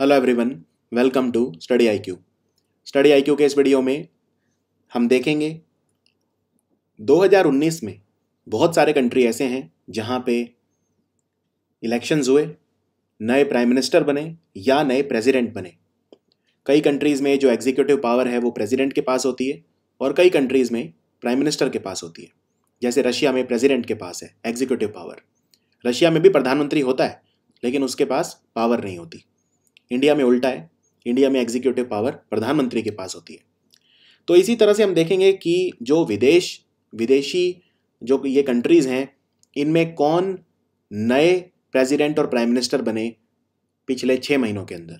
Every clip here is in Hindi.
Hello everyone, welcome to StudyIQ। StudyIQ के इस वीडियो में हम देखेंगे 2019 में बहुत सारे कंट्री ऐसे हैं जहां पे इलेक्शंस हुए, नए प्राइम मिनिस्टर बने या नए प्रेसिडेंट बने। कई कंट्रीज़ में जो एग्जीक्यूटिव पावर है वो प्रेसिडेंट के पास होती है और कई कंट्रीज़ में प्राइम मिनिस्टर के पास होती है। जैसे रशिया में प्रेसिडेंट के पास है एग्जीक्यूटिव पावर। रशिया में भी प्रधानमंत्री होता है लेकिन उसके पास पावर नहीं होती। इंडिया में उल्टा है, इंडिया में एग्जीक्यूटिव पावर प्रधानमंत्री के पास होती है। तो इसी तरह से हम देखेंगे कि जो विदेशी जो ये कंट्रीज़ हैं इनमें कौन नए प्रेसिडेंट और प्राइम मिनिस्टर बने पिछले 6 महीनों के अंदर।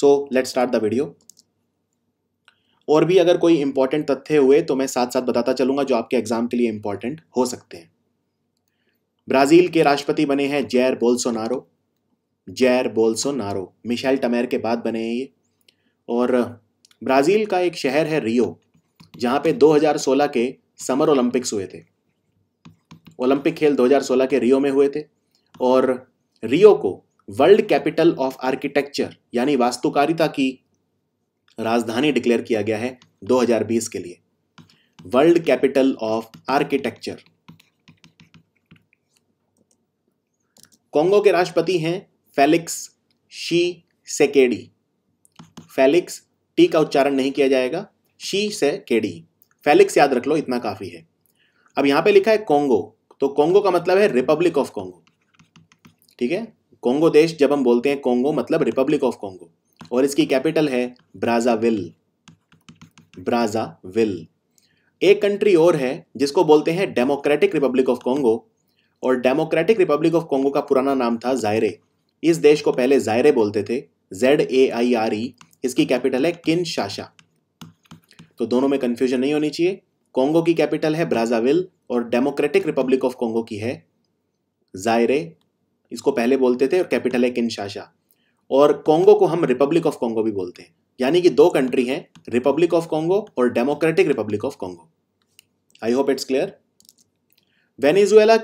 So let's start the video. और भी अगर कोई इंपॉर्टेंट तथ्य हुए तो मैं साथ साथ बताता चलूँगा जो आपके एग्जाम के लिए इंपॉर्टेंट हो सकते हैं। ब्राज़ील के राष्ट्रपति बने हैं जैर बोल्सोनारो। मिशेल टेमेर के बाद बने हैं ये। और ब्राज़ील का एक शहर है रियो, जहाँ पे 2016 के समर ओलंपिक्स हुए थे। ओलंपिक खेल 2016 के रियो में हुए थे और रियो को वर्ल्ड कैपिटल ऑफ आर्किटेक्चर यानी वास्तुकारिता की राजधानी डिक्लेयर किया गया है 2020 के लिए। World capital of architecture. Congo के राष्ट्रपति हैं फेलिक्स शिसेकेडी। फेलिक्स टी का उच्चारण नहीं किया जाएगा, शिसेकेडी। फेलिक्स याद रख लो, इतना काफी है। अब यहां पे लिखा है कोंगो, तो कोंगो का मतलब है रिपब्लिक ऑफ कोंगो। ठीक है, कोंगो देश जब हम बोलते हैं कोंगो मतलब रिपब्लिक ऑफ कोंगो। और इसकी कैपिटल है ब्राज़ाविल। एक कंट्री और है जिसको बोलते हैं डेमोक्रेटिक रिपब्लिक ऑफ कोंगो, और डेमोक्रेटिक रिपब्लिक ऑफ कोंगो का पुराना नाम था जायरे। इस देश को पहले जायरे बोलते थे, ZAIRE। इसकी कैपिटल है किनशासा। तो दोनों में कंफ्यूजन नहीं होनी चाहिए। कोंगो की कैपिटल है ब्राज़ाविल और डेमोक्रेटिक रिपब्लिक ऑफ कोंगो की है जायरे। इसको पहले बोलते थे और कैपिटल है किनशासा। और कोंगो को हम रिपब्लिक ऑफ कोंगो भी बोलते हैं, यानी कि दो कंट्री हैं, रिपब्लिक ऑफ कोंगो और democratic Republic of Congo. I hope it's clear. Venezuela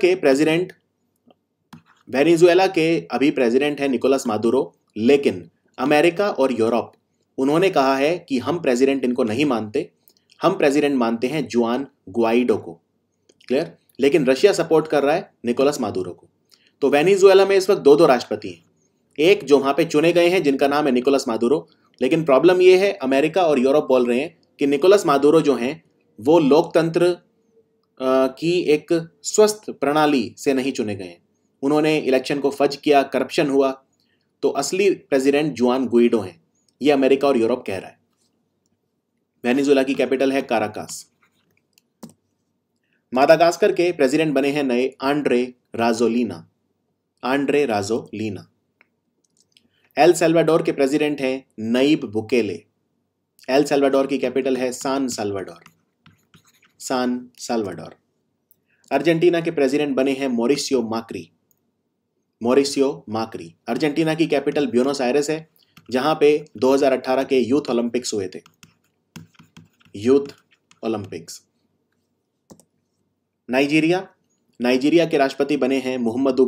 के अभी प्रेसिडेंट हैं निकोलस मादुरो, लेकिन अमेरिका और यूरोप उन्होंने कहा है कि हम प्रेसिडेंट इनको नहीं मानते, हम प्रेसिडेंट मानते हैं जुआन ग्वाइडो को। क्लियर। लेकिन रशिया सपोर्ट कर रहा है निकोलस मादुरो को। तो वेनेजुएला में इस वक्त 2-2 राष्ट्रपति हैं, एक जो वहाँ पे चुने गए हैं जिनका नाम है निकोलस मादुरो। लेकिन प्रॉब्लम ये है, अमेरिका और यूरोप बोल रहे हैं कि निकोलस मादुरो जो हैं वो लोकतंत्र की एक स्वस्थ प्रणाली से नहीं चुने गए हैं। उन्होंने इलेक्शन को फज किया, करप्शन हुआ। तो असली प्रेसिडेंट जुआन गुइडो हैं, ये अमेरिका और यूरोप कह रहा है। वेनेजुएला की कैपिटल है काराकास। मादागास्कर के प्रेसिडेंट बने हैं नए आंड्रे राजोलीना। एल साल्वाडोर के प्रेसिडेंट हैं नयीब बुकेले। एल साल्वाडोर की कैपिटल है सान साल्वाडोर। अर्जेंटीना के प्रेसिडेंट बने हैं मॉरिसियो माक्री। अर्जेंटीना की कैपिटल ब्यूनस आयर्स है, जहां पे 2018 के यूथ ओलंपिक्स हुए थे। नाइजीरिया के राष्ट्रपति बने हैं मुहम्मद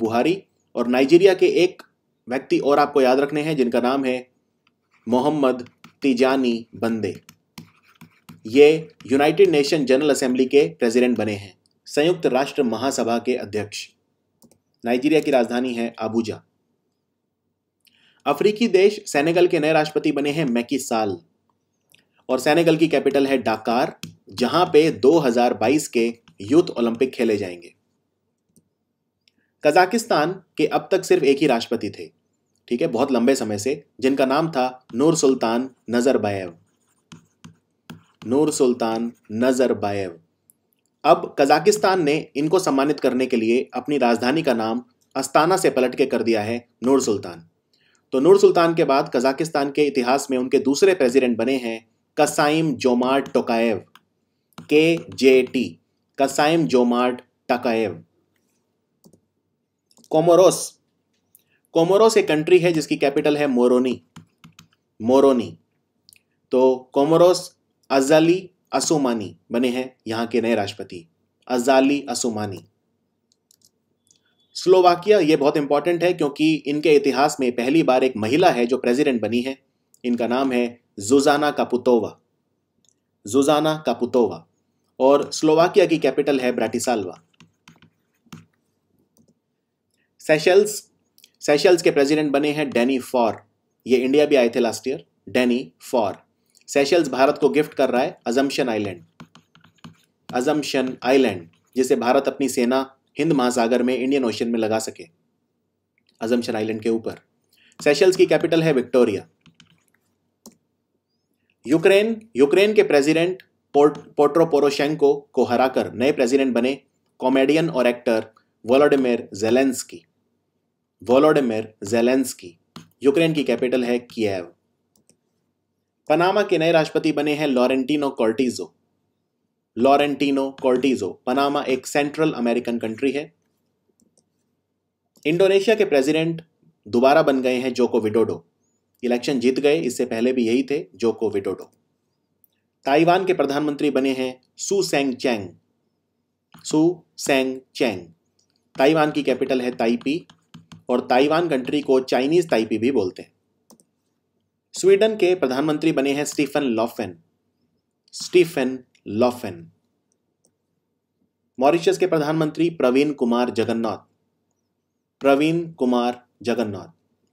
बुहारी। और नाइजीरिया के एक व्यक्ति और आपको याद रखने हैं जिनका नाम है मोहम्मद तिजानी बंदे। ये यूनाइटेड नेशन जनरल असेंबली के प्रेसिडेंट बने हैं, संयुक्त राष्ट्र महासभा के अध्यक्ष। नाइजीरिया की राजधानी है अबूजा। अफ्रीकी देश सेनेगल के नए राष्ट्रपति बने हैं मैकी साल, और सेनेगल की कैपिटल है डाकार, जहां पे 2022 के यूथ ओलंपिक खेले जाएंगे। कजाकिस्तान के अब तक सिर्फ एक ही राष्ट्रपति थे, ठीक है, बहुत लंबे समय से, जिनका नाम था नूरसुल्तान नज़रबायेव। अब कजाकिस्तान ने इनको सम्मानित करने के लिए अपनी राजधानी का नाम अस्ताना से पलट के कर दिया है नूरसुल्तान। तो नूरसुल्तान के बाद कजाकिस्तान के इतिहास में उनके दूसरे प्रेसिडेंट बने हैं Kassym Jomart Tokayev, KJT। Kassym Jomart Tokayev. Comoros एक कंट्री है जिसकी कैपिटल है मोरोनी। तो कोमोरोस अजाली असुमानी बने हैं यहाँ के नए राष्ट्रपति, अजाली असुमानी। स्लोवाकिया ये बहुत इंपॉर्टेंट है क्योंकि इनके इतिहास में पहली बार एक महिला है जो प्रेसिडेंट बनी है। इनका नाम है ज़ुज़ाना कापुतोवा और स्लोवाकिया की कैपिटल है ब्राटिस्लावा। सेशल्स के प्रेसिडेंट बने हैं डेनी फॉर। ये इंडिया भी आए थे last year. Danny Faure Seychelles Bharat को गिफ्ट कर रहा है अजम्पशन आइलैंड जिसे भारत अपनी सेना हिंद महासागर में इंडियन ओशन में लगा सके। अजम्पशन आइलैंड के ऊपर सेशल्स की कैपिटल है विक्टोरिया। यूक्रेन के प्रेसिडेंट पोट्रो पोरोशेंको को हराकर नए प्रेसिडेंट बने कॉमेडियन और एक्टर वोलोडिमिर ज़ेलेंस्की। यूक्रेन की कैपिटल है कियेव। पनामा के नए राष्ट्रपति बने हैं लॉरेंटिनो कॉर्टिजो। पनामा एक सेंट्रल अमेरिकन कंट्री है। इंडोनेशिया के प्रेसिडेंट दोबारा बन गए हैं जोको विडोडो। इलेक्शन जीत गए, इससे पहले भी यही थे जोको विडोडो। ताइवान के प्रधानमंत्री बने हैं सू सेंग चैंग। ताइवान की कैपिटल है ताइपी और ताइवान कंट्री को चाइनीज ताइपी भी बोलते हैं। स्वीडन के प्रधानमंत्री बने हैं स्टीफन लॉफेन। मॉरिशस के प्रधानमंत्री प्रवीण कुमार जगन्नाथ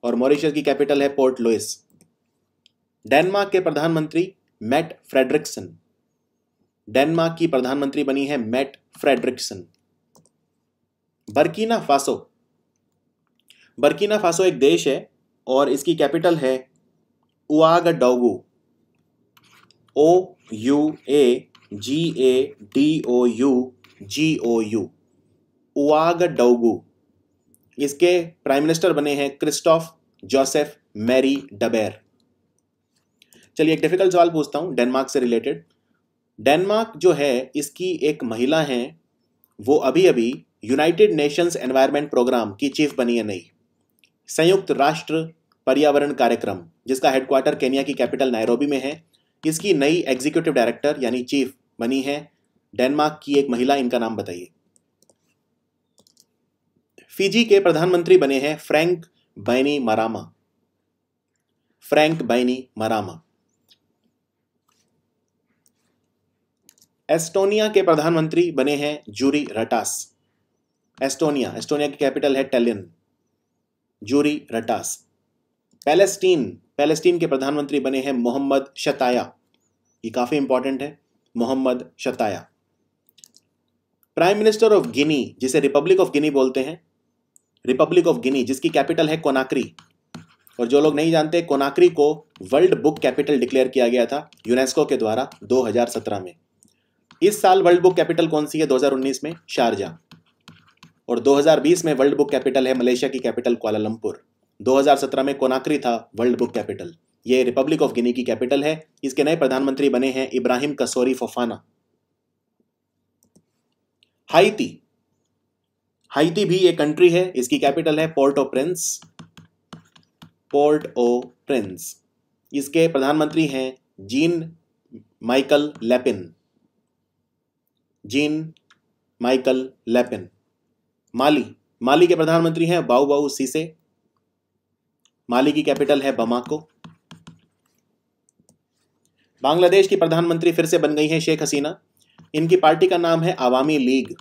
और मॉरिशस की कैपिटल है पोर्ट लुइस। डेनमार्क के प्रधानमंत्री मेट फ्रेडरिक्सन बनी है। बर्किना फासो एक देश है और इसकी कैपिटल है उआगाडोगू। इसके प्राइम मिनिस्टर बने हैं क्रिस्टोफ जोसेफ मैरी डबेर। चलिए एक डिफिकल्ट सवाल पूछता हूं डेनमार्क से रिलेटेड। डेनमार्क जो है इसकी एक महिला है, वो अभी अभी यूनाइटेड नेशंस एनवायरनमेंट प्रोग्राम की चीफ बनी है। नई संयुक्त राष्ट्र पर्यावरण कार्यक्रम जिसका हेडक्वार्टर केन्या की कैपिटल नैरोबी में है, इसकी नई एग्जीक्यूटिव डायरेक्टर यानी चीफ बनी है डेनमार्क की एक महिला। इनका नाम बताइए। फिजी के प्रधानमंत्री बने हैं फ्रैंक बैनी मरामा। एस्टोनिया के प्रधानमंत्री बने हैं जूरी रटास। एस्टोनिया की कैपिटल है टैलिन। Juri Ratas. पैलेस्टीन के प्रधानमंत्री बने हैं मोहम्मद शताया। ये काफी इंपॉर्टेंट है Mohammad Shtayyeh. Prime minister of Guinea जिसे रिपब्लिक ऑफ गिनी बोलते हैं, जिसकी कैपिटल है कोनाक्री। और जो लोग नहीं जानते, कोनाक्री को वर्ल्ड बुक कैपिटल डिक्लेयर किया गया था यूनेस्को के द्वारा 2017 में। इस साल वर्ल्ड बुक कैपिटल कौन सी है? 2019 में शारजा और 2020 में वर्ल्ड बुक कैपिटल है मलेशिया की कैपिटल कुआलालंपुर। 2017 में कोनाक्री था वर्ल्ड बुक कैपिटल। ये रिपब्लिक ऑफ गिनी की कैपिटल है। इसके नए प्रधानमंत्री बने हैं इब्राहिम कसोरी फोफाना। हाइती भी एक कंट्री है, इसकी कैपिटल है पोर्ट ओ प्रिंस। इसके प्रधानमंत्री हैं जीन माइकल लेपिन। माली के प्रधानमंत्री हैं बाऊ सीसे। माली की कैपिटल है बमाको। बांग्लादेश की प्रधानमंत्री फिर से बन गई हैं शेख हसीना। इनकी पार्टी का नाम है आवामी लीग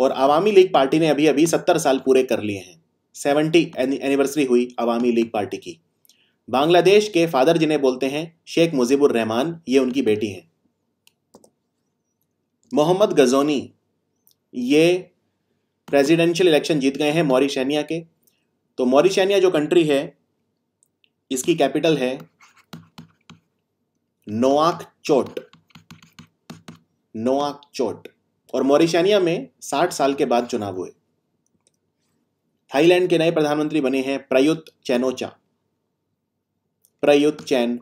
और आवामी लीग पार्टी ने अभी अभी 70 साल पूरे कर लिए हैं। 70 एनिवर्सरी हुई आवामी लीग पार्टी की। बांग्लादेश के फादर जिन्हें बोलते हैं शेख मुजीबुर रहमान, ये उनकी बेटी हैं। मोहम्मद गजोनी ये प्रेसिडेंशियल इलेक्शन जीत गए हैं मॉरिशनिया के। तो मॉरिशनिया जो कंट्री है इसकी कैपिटल है नोआक चोट और मॉरिशनिया में 60 साल के बाद चुनाव हुए। थाईलैंड के नए प्रधानमंत्री बने हैं Prayut Chan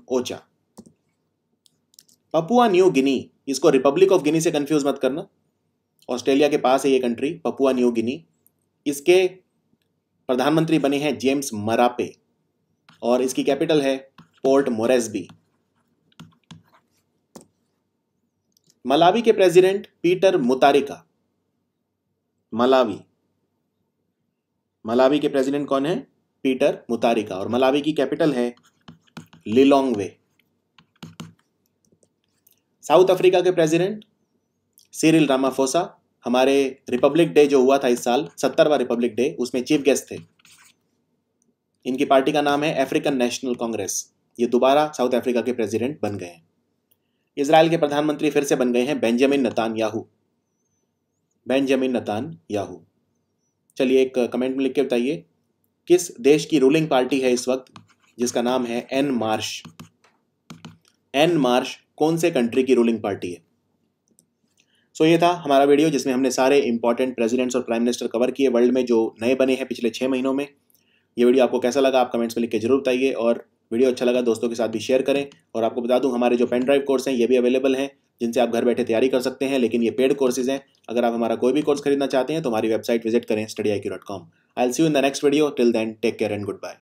Ocha. Papua New Guinea, इसको रिपब्लिक ऑफ गिनी से कंफ्यूज मत करना, ऑस्ट्रेलिया के पास है ये कंट्री पपुआ न्यू गिनी। इसके प्रधानमंत्री बने हैं जेम्स मरापे और इसकी कैपिटल है पोर्ट मोरेस्बी। मलावी के president Peter Mutharika. Malawi Malawi के प्रेसिडेंट कौन है? Peter Mutharika. और मलावी की कैपिटल है लिलोंगवे। साउथ अफ्रीका के प्रेसिडेंट सिरिल रामाफोसा। हमारे रिपब्लिक डे जो हुआ था इस साल 70वां रिपब्लिक डे, उसमें चीफ गेस्ट थे। इनकी पार्टी का नाम है अफ्रीकन नेशनल कांग्रेस। ये दोबारा साउथ अफ्रीका के प्रेसिडेंट बन गए हैं। इसराइल के प्रधानमंत्री फिर से बन गए हैं बेंजामिन नेतन्याहू। Benjamin Netanyahu. चलिए एक कमेंट में लिख के बताइए किस देश की रूलिंग पार्टी है इस वक्त जिसका नाम है एन मार्श। एन मार्श कौन से कंट्री की रूलिंग पार्टी है? सो ये था हमारा वीडियो जिसमें हमने सारे इंपॉर्टेंट प्रेसिडेंट्स और प्राइम मिनिस्टर कवर किए वर्ल्ड में जो नए बने हैं पिछले 6 महीनों में। ये वीडियो आपको कैसा लगा आप कमेंट्स में लिख के जरूर बताइए, और वीडियो अच्छा लगा दोस्तों के साथ भी शेयर करें। और आपको बता दूं हमारे जो पेन ड्राइव कोर्स हैं ये भी अवेलेबल हैं, जिनसे आप घर बैठे तैयारी कर सकते हैं, लेकिन ये पेड कोर्सेज हैं। अगर आप हमारा कोई भी कोर्स खरीदना चाहते हैं तो हमारी वेबसाइट विजिट करें studyIQ.com। I will see you in the next video. Till then take care and good bye.